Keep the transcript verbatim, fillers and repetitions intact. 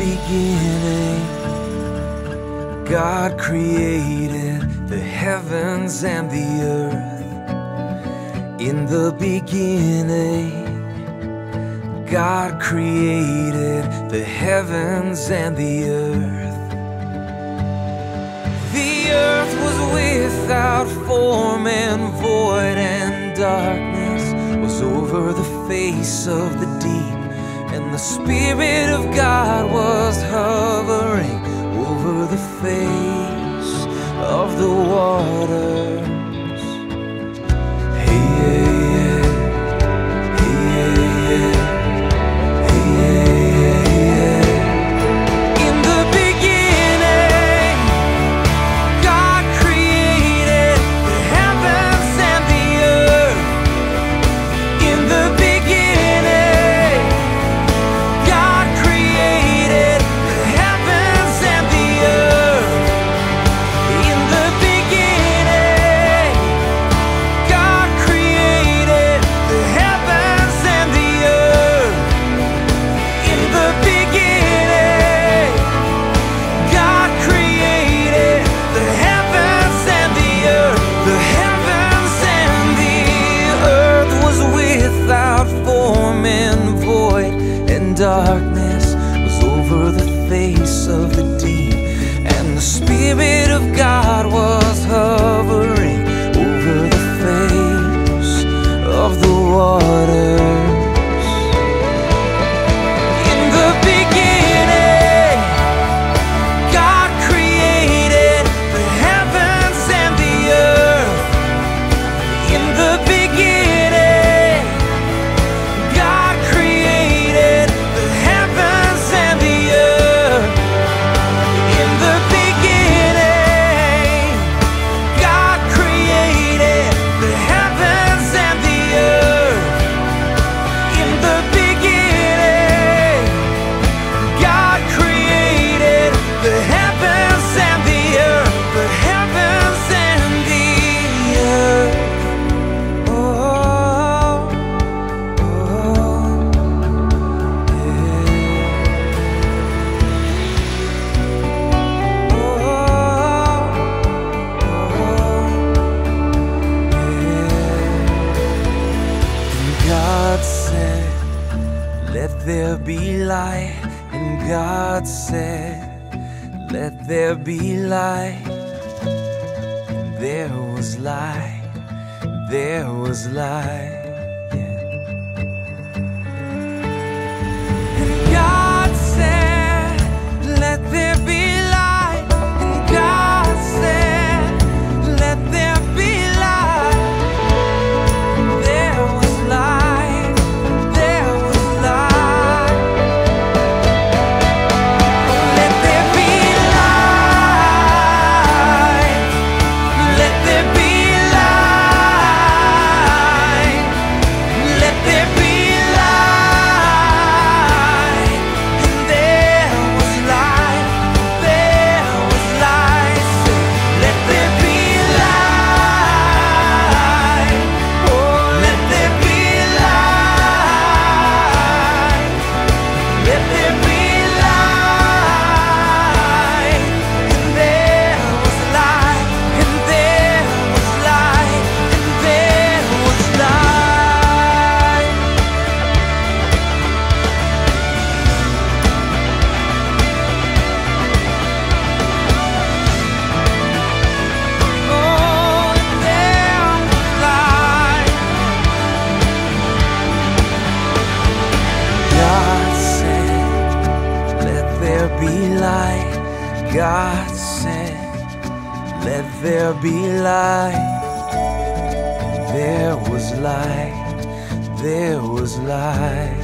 beginning, God created the heavens and the earth. In the beginning, God created the heavens and the earth. The earth was without form and void, and darkness was over the face of the deep. And the Spirit of God was hovering over the face of the waters. Hey, yeah, yeah. Hey, yeah, yeah. Hey, yeah, yeah, yeah. In the beginning, God created the heavens and the earth. In the darkness was over the face of the deep, and the Spirit of God was hovering over the face of the water. Let there be light, and God said, let there be light. And there was light, there was light. God said, let there be light. There was light, there was light.